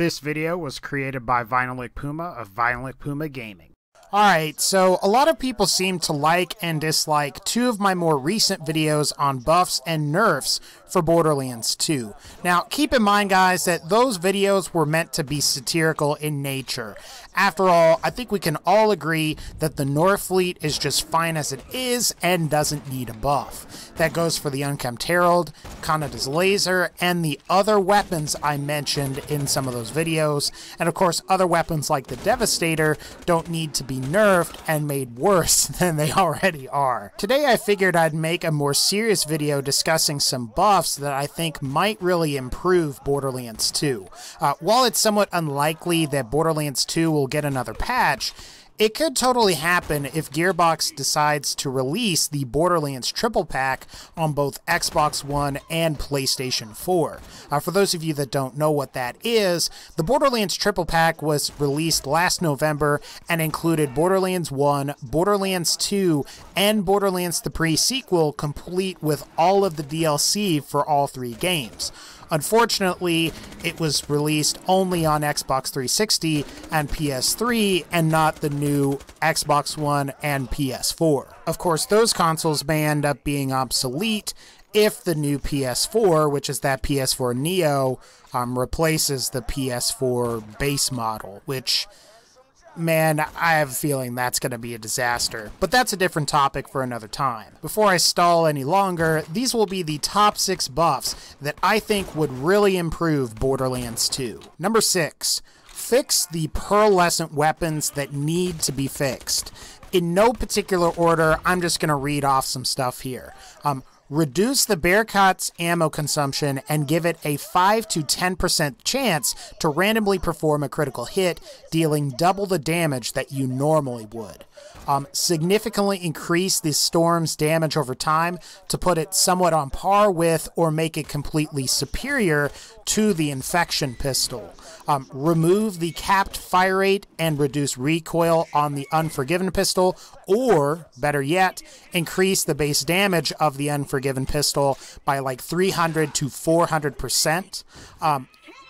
This video was created by Vinylic Puma of VinylicPumaGaming. Alright, so a lot of people seem to like and dislike two of my more recent videos on buffs and nerfs for Borderlands 2. Now, keep in mind, guys, that those videos were meant to be satirical in nature. After all, I think we can all agree that the Norfleet is just fine as it is and doesn't need a buff. That goes for the Unkempt Herald, Kanada's laser, and the other weapons I mentioned in some of those videos. And of course, other weapons like the Devastator don't need to be nerfed and made worse than they already are. Today I figured I'd make a more serious video discussing some buffs that I think might really improve Borderlands 2. While it's somewhat unlikely that Borderlands 2 will get another patch, it could totally happen if Gearbox decides to release the Borderlands Triple Pack on both Xbox One and PlayStation 4. For those of you that don't know what that is, the Borderlands Triple Pack was released last November and included Borderlands 1, Borderlands 2, and Borderlands the Pre-Sequel, complete with all of the DLC for all three games. Unfortunately, it was released only on Xbox 360 and PS3, and not the new Xbox One and PS4. Of course, those consoles may end up being obsolete if the new PS4, which is that PS4 Neo, replaces the PS4 base model, which, man, I have a feeling that's going to be a disaster. But that's a different topic for another time. Before I stall any longer, these will be the top 6 buffs that I think would really improve Borderlands 2. Number 6. Fix the pearlescent weapons that need to be fixed. In no particular order, I'm just going to read off some stuff here. Reduce the Bearcat's ammo consumption and give it a 5 to 10% chance to randomly perform a critical hit, dealing double the damage that you normally would. Significantly increase the Storm's damage over time to put it somewhat on par with or make it completely superior to the Infection pistol. Remove the capped fire rate and reduce recoil on the Unforgiven pistol, or, better yet, increase the base damage of the Unforgiven pistol by like 300 to 400%.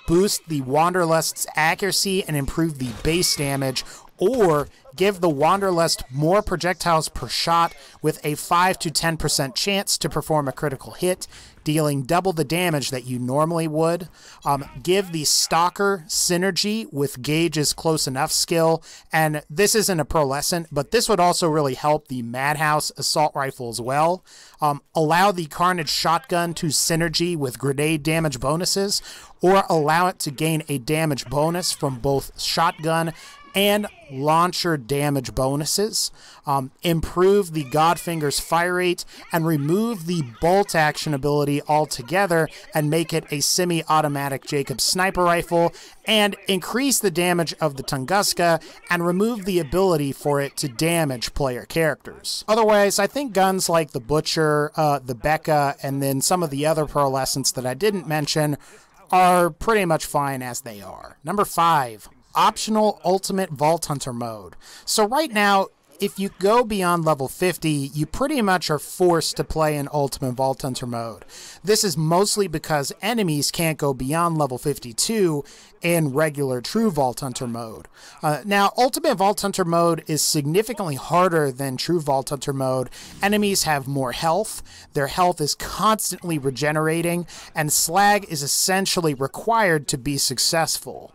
Boost the Wanderlust's accuracy and improve the base damage, or give the Wanderlust more projectiles per shot with a 5 to 10% chance to perform a critical hit, dealing double the damage that you normally would. Give the Stalker synergy with Gage's Close Enough skill, and this isn't a pearlescent, but this would also really help the Madhouse assault rifle as well. Allow the Carnage shotgun to synergy with grenade damage bonuses, or allow it to gain a damage bonus from both shotgun and launcher damage bonuses. Improve the Godfinger's fire rate and remove the bolt action ability altogether and make it a semi-automatic Jacob sniper rifle, and increase the damage of the Tunguska and remove the ability for it to damage player characters. Otherwise, I think guns like the Butcher, the Becca, and then some of the other pearlescents that I didn't mention are pretty much fine as they are. Number 5. Optional Ultimate Vault Hunter mode. So right now, if you go beyond level 50, you pretty much are forced to play in Ultimate Vault Hunter mode. This is mostly because enemies can't go beyond level 52 in regular True Vault Hunter mode. Now, Ultimate Vault Hunter mode is significantly harder than True Vault Hunter mode. Enemies have more health, their health is constantly regenerating, and slag is essentially required to be successful.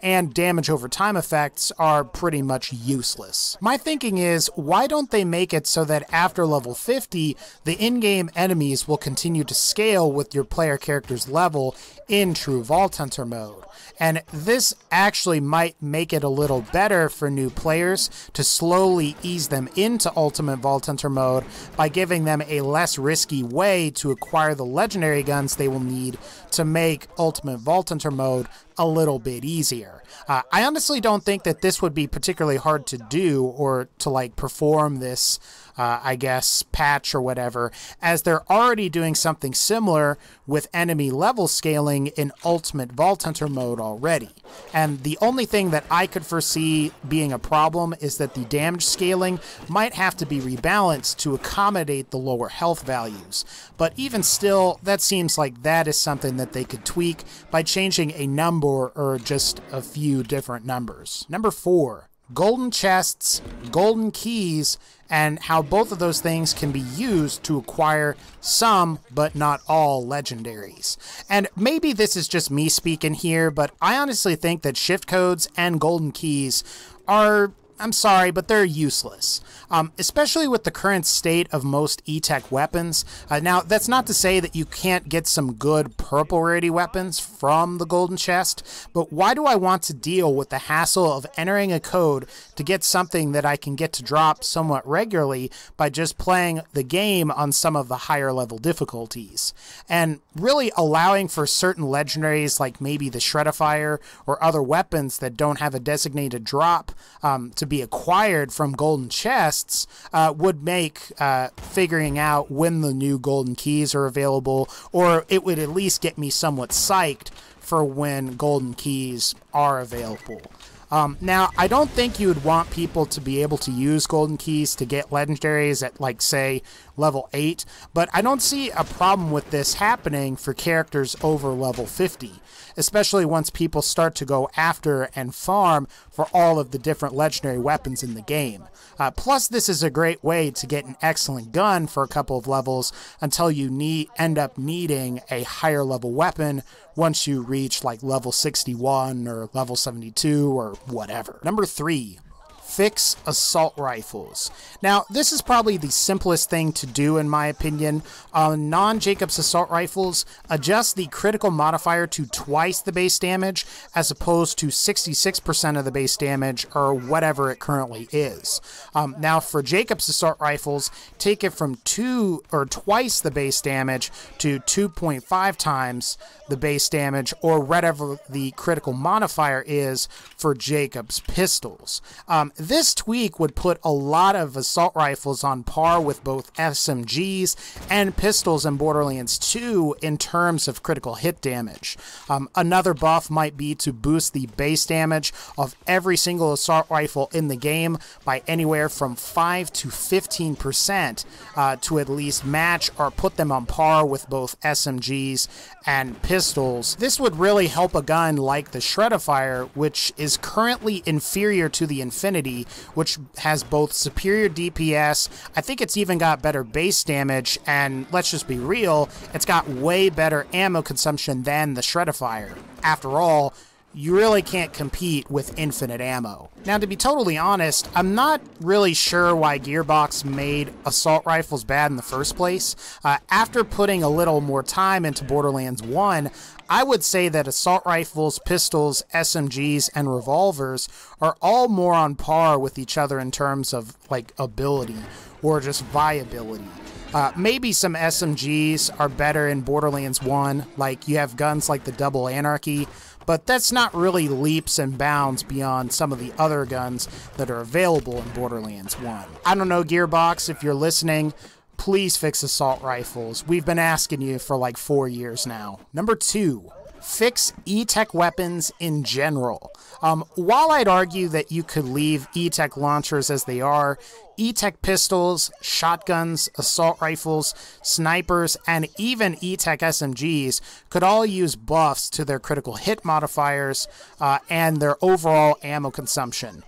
And damage over time effects are pretty much useless. My thinking is, why don't they make it so that after level 50, the in-game enemies will continue to scale with your player character's level in True Vault Hunter mode? And this actually might make it a little better for new players to slowly ease them into Ultimate Vault Hunter mode by giving them a less risky way to acquire the legendary guns they will need to make Ultimate Vault Hunter mode a little bit easier. I honestly don't think that this would be particularly hard to do, or to like perform this, I guess, patch or whatever, as they're already doing something similar with enemy level scaling in Ultimate Vault Hunter mode already. And the only thing that I could foresee being a problem is that the damage scaling might have to be rebalanced to accommodate the lower health values. But even still, that seems like that is something that they could tweak by changing a number or just a few different numbers. Number 4. Golden chests, golden keys, and how both of those things can be used to acquire some, but not all, legendaries. And maybe this is just me speaking here, but I honestly think that shift codes and golden keys are, I'm sorry, but they're useless. Especially with the current state of most E-Tech weapons. Now, that's not to say that you can't get some good purple rarity weapons from the golden chest, but why do I want to deal with the hassle of entering a code to get something that I can get to drop somewhat regularly by just playing the game on some of the higher level difficulties? And really allowing for certain legendaries, like maybe the Shreddifier or other weapons that don't have a designated drop to be acquired from golden chests, would make figuring out when the new golden keys are available, or it would at least get me somewhat psyched for when golden keys are available. Now, I don't think you would want people to be able to use golden keys to get legendaries at, like, say, level 8, but I don't see a problem with this happening for characters over level 50, especially once people start to go after and farm for all of the different legendary weapons in the game. Plus, this is a great way to get an excellent gun for a couple of levels until you end up needing a higher level weapon once you reach like level 61 or level 72 or whatever. Number 3. Fix assault rifles. Now, this is probably the simplest thing to do, in my opinion. On non-Jacobs assault rifles, adjust the critical modifier to twice the base damage as opposed to 66% of the base damage or whatever it currently is. Now, for Jacobs assault rifles, take it from 2 or twice the base damage to 2.5 times the base damage or whatever the critical modifier is for Jacobs pistols. This tweak would put a lot of assault rifles on par with both SMGs and pistols in Borderlands 2 in terms of critical hit damage. Another buff might be to boost the base damage of every single assault rifle in the game by anywhere from 5 to 15% to at least match or put them on par with both SMGs and pistols. This would really help a gun like the Shreddifier, which is currently inferior to the Infinity, which has both superior DPS, I think it's even got better base damage, and let's just be real, it's got way better ammo consumption than the Shreddifier. After all, you really can't compete with infinite ammo. Now, to be totally honest, I'm not really sure why Gearbox made assault rifles bad in the first place. After putting a little more time into Borderlands 1, I would say that assault rifles, pistols, SMGs, and revolvers are all more on par with each other in terms of, like, ability or just viability. Maybe some SMGs are better in Borderlands 1, like you have guns like the Double Anarchy, but that's not really leaps and bounds beyond some of the other guns that are available in Borderlands 1. I don't know, Gearbox, if you're listening, please fix assault rifles. We've been asking you for like 4 years now. Number 2. Fix E-Tech weapons in general. While I'd argue that you could leave E-Tech launchers as they are, E-Tech pistols, shotguns, assault rifles, snipers, and even E-Tech SMGs could all use buffs to their critical hit modifiers and their overall ammo consumption.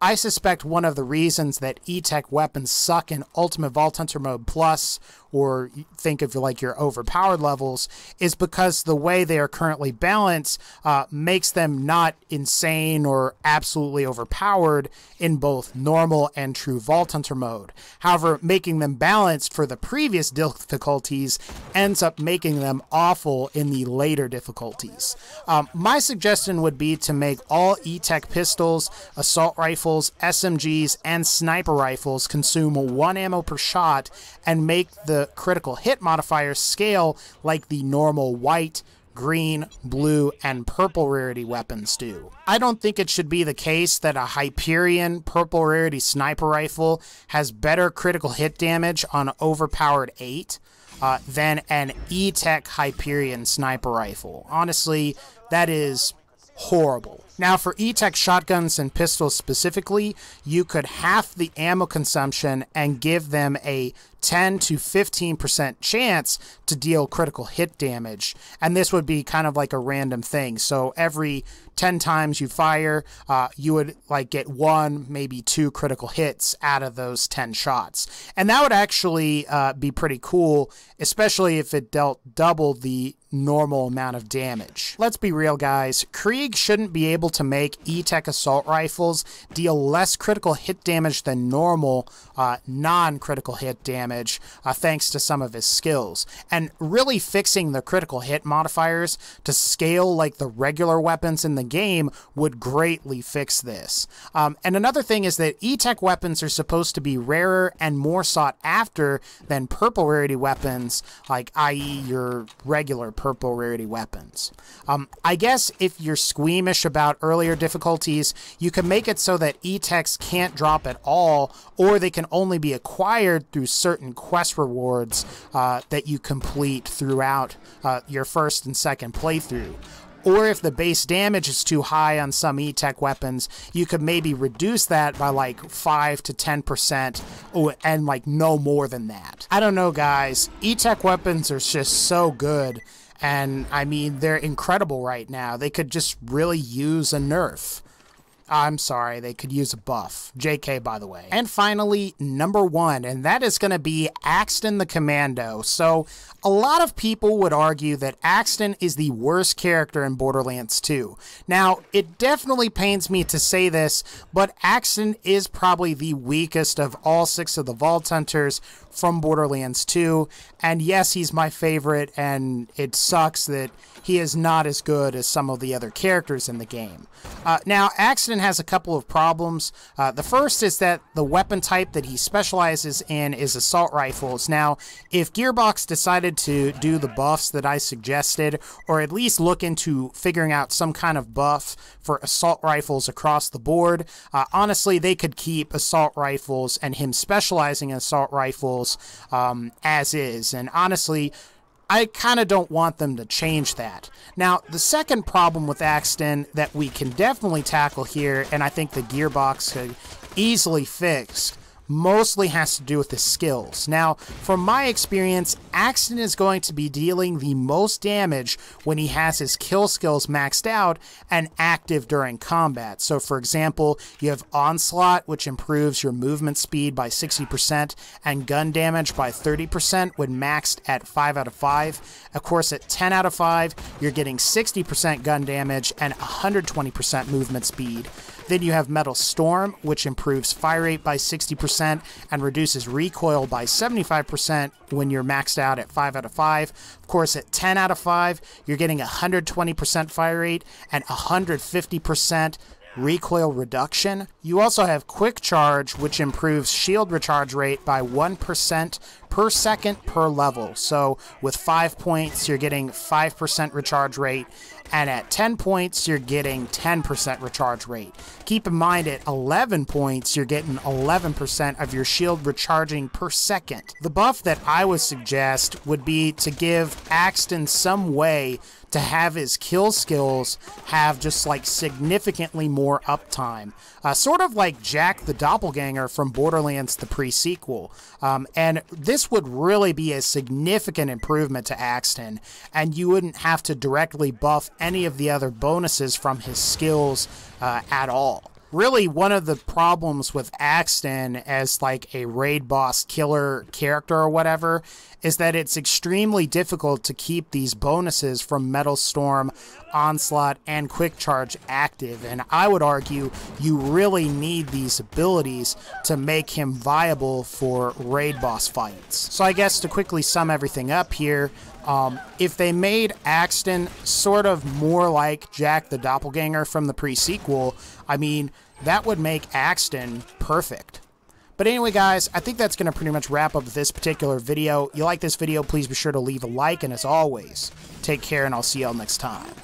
I suspect one of the reasons that E-Tech weapons suck in Ultimate Vault Hunter Mode Plus, or think of like your overpowered levels, is because the way they are currently balanced makes them not insane or absolutely overpowered in both normal and true vault Hunter mode. However, making them balanced for the previous difficulties ends up making them awful in the later difficulties. My suggestion would be to make all E-Tech pistols, assault rifles, SMGs, and sniper rifles consume 1 ammo per shot and make the critical hit modifier scale like the normal white, green, blue, and purple rarity weapons do. I don't think it should be the case that a Hyperion purple rarity sniper rifle has better critical hit damage on overpowered 8 than an E-Tech Hyperion sniper rifle. Honestly, that is horrible. Now, for E-Tech shotguns and pistols specifically, you could half the ammo consumption and give them a 10 to 15% chance to deal critical hit damage. And this would be kind of like a random thing. So every 10 times you fire, you would like get one, maybe two critical hits out of those 10 shots. And that would actually be pretty cool, especially if it dealt double the normal amount of damage. Let's be real, guys. Krieg shouldn't be able to make E-Tech assault rifles deal less critical hit damage than normal non-critical hit damage thanks to some of his skills. And really fixing the critical hit modifiers to scale like the regular weapons in the game would greatly fix this. And another thing is that E-Tech weapons are supposed to be rarer and more sought after than purple rarity weapons, like i.e. your regular purple rarity weapons. I guess if you're squeamish about earlier difficulties, you can make it so that E-Techs can't drop at all, or they can only be acquired through certain quest rewards that you complete throughout your first and second playthrough. Or if the base damage is too high on some E-Tech weapons, you could maybe reduce that by like 5 to 10% and like no more than that. I don't know, guys. E-Tech weapons are just so good. And I mean, they're incredible right now. They could just really use a nerf. I'm sorry, they could use a buff. JK, by the way. And finally, number one, and that is going to be Axton the Commando. So, a lot of people would argue that Axton is the worst character in Borderlands 2. Now, it definitely pains me to say this, but Axton is probably the weakest of all 6 of the Vault Hunters from Borderlands 2. And yes, he's my favorite, and it sucks that he is not as good as some of the other characters in the game. Now, Axton has a couple of problems. The first is that the weapon type that he specializes in is assault rifles. Now, if Gearbox decided to do the buffs that I suggested, or at least look into figuring out some kind of buff for assault rifles across the board, honestly, they could keep assault rifles and him specializing in assault rifles as is. And honestly, I kind of don't want them to change that. Now, the second problem with Axton that we can definitely tackle here, and I think the Gearbox could easily fix, mostly has to do with his skills. Now, from my experience, Axton is going to be dealing the most damage when he has his kill skills maxed out and active during combat. So, for example, you have Onslaught, which improves your movement speed by 60% and gun damage by 30% when maxed at 5 out of 5. Of course, at 10 out of 5, you're getting 60% gun damage and 120% movement speed. Then you have Metal Storm, which improves fire rate by 60% and reduces recoil by 75% when you're maxed out at 5 out of 5. Of course, at 10 out of 5, you're getting 120% fire rate and 150% recoil reduction. You also have Quick Charge, which improves shield recharge rate by 1% per second per level. So with 5 points, you're getting 5% recharge rate, and at 10 points, you're getting 10% recharge rate. Keep in mind, at 11 points, you're getting 11% of your shield recharging per second. The buff that I would suggest would be to give Axton some way to have his kill skills have just like significantly more uptime. Sort of like Jack the Doppelganger from Borderlands the Pre-Sequel. And this would really be a significant improvement to Axton, and you wouldn't have to directly buff any of the other bonuses from his skills at all. Really, one of the problems with Axton as like a raid boss killer character or whatever is that it's extremely difficult to keep these bonuses from Metal Storm, Onslaught, and Quick Charge active, and I would argue you really need these abilities to make him viable for raid boss fights. So I guess to quickly sum everything up here, if they made Axton sort of more like Jack the Doppelganger from the pre-sequel, I mean, that would make Axton perfect. But anyway, guys, I think that's going to pretty much wrap up this particular video. If you like this video, please be sure to leave a like, and as always, take care, and I'll see y'all next time.